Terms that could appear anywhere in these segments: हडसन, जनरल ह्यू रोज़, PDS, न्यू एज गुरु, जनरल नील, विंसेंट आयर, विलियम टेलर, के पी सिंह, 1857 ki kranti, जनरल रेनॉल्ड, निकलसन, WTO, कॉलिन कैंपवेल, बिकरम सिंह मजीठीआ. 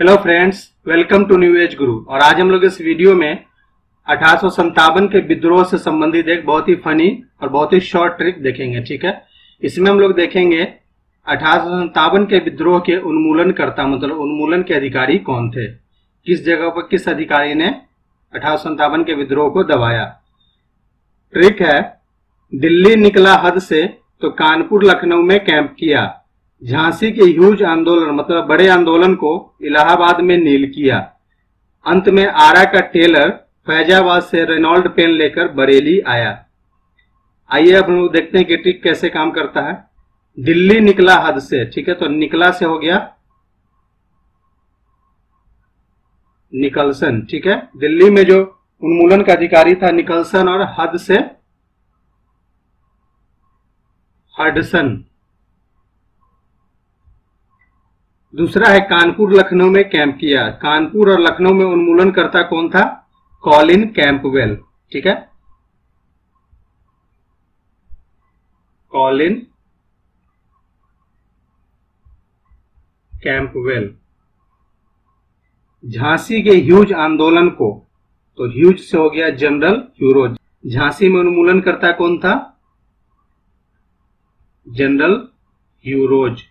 Hello friends, welcome to न्यू एज गुरु। और आज हम लोग इस वीडियो में 1857 के विद्रोह से संबंधित एक बहुत ही फनी और बहुत ही शॉर्ट ट्रिक देखेंगे। ठीक है, इसमें हम लोग देखेंगे 1857 के विद्रोह के उन्मूलनकर्ता मतलब उन्मूलन के अधिकारी कौन थे, किस जगह पर किस अधिकारी ने 1857 के विद्रोह को दबाया। ट्रिक है, दिल्ली निकला हद से तो कानपुर लखनऊ में कैंप किया, झांसी के ह्यूज आंदोलन मतलब बड़े आंदोलन को इलाहाबाद में नील किया, अंत में आरा का टेलर फैजाबाद से रेनॉल्ड पेन लेकर बरेली आया। आइए अब हम लोग देखते हैं कि ट्रिक कैसे काम करता है। दिल्ली निकला हद से, ठीक है, तो निकला से हो गया निकलसन। ठीक है, दिल्ली में जो उन्मूलन का अधिकारी था निकलसन, और हद से हडसन। दूसरा है कानपुर लखनऊ में कैंप किया, कानपुर और लखनऊ में उन्मूलनकर्ता कौन था, कॉलिन कैंपवेल। ठीक है, कॉलिन कैंपवेल। झांसी के ह्यूज आंदोलन को, तो ह्यूज से हो गया जनरल ह्यू रोज़। झांसी में उन्मूलनकर्ता कौन था, जनरल ह्यू रोज़।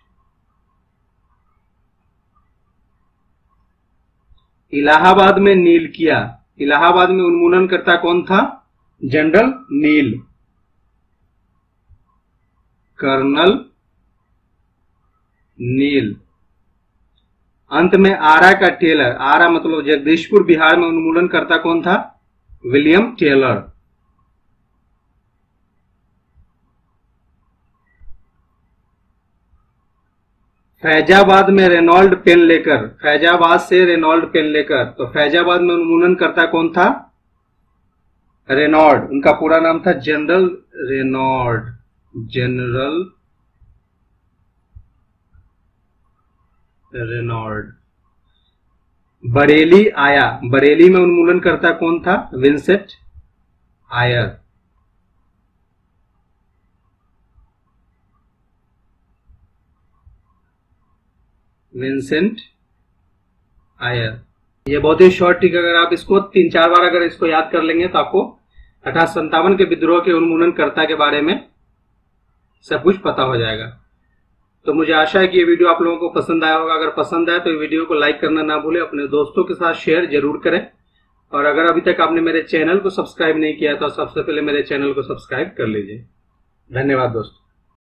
इलाहाबाद में नील किया, इलाहाबाद में उन्मूलनकर्ता कौन था, जनरल नील, कर्नल नील। अंत में आरा का टेलर, आरा मतलब जगदीशपुर बिहार में उन्मूलनकर्ता कौन था, विलियम टेलर। फैजाबाद में रेनॉल्ड पेन लेकर, फैजाबाद से रेनॉल्ड पेन लेकर, तो फैजाबाद में उन्मूलनकर्ता कौन था, रेनॉल्ड। उनका पूरा नाम था जनरल रेनॉल्ड, जनरल रेनॉल्ड। Bareilly आया, बरेली में उन्मूलनकर्ता कौन था, विंसेंट आयर। विंसेंट आयर। ये बहुत ही शॉर्ट ट्रिक, अगर आप इसको 3-4 बार अगर इसको याद कर लेंगे तो आपको 1857 के विद्रोह के उन्मूलनकर्ता के बारे में सब कुछ पता हो जाएगा। तो मुझे आशा है कि ये वीडियो आप लोगों को पसंद आया होगा। अगर पसंद आए तो ये वीडियो को लाइक करना ना भूलें, अपने दोस्तों के साथ शेयर जरूर करें। और अगर अभी तक आपने मेरे चैनल को सब्सक्राइब नहीं किया तो सबसे पहले मेरे चैनल को सब्सक्राइब कर लीजिए। धन्यवाद दोस्तों।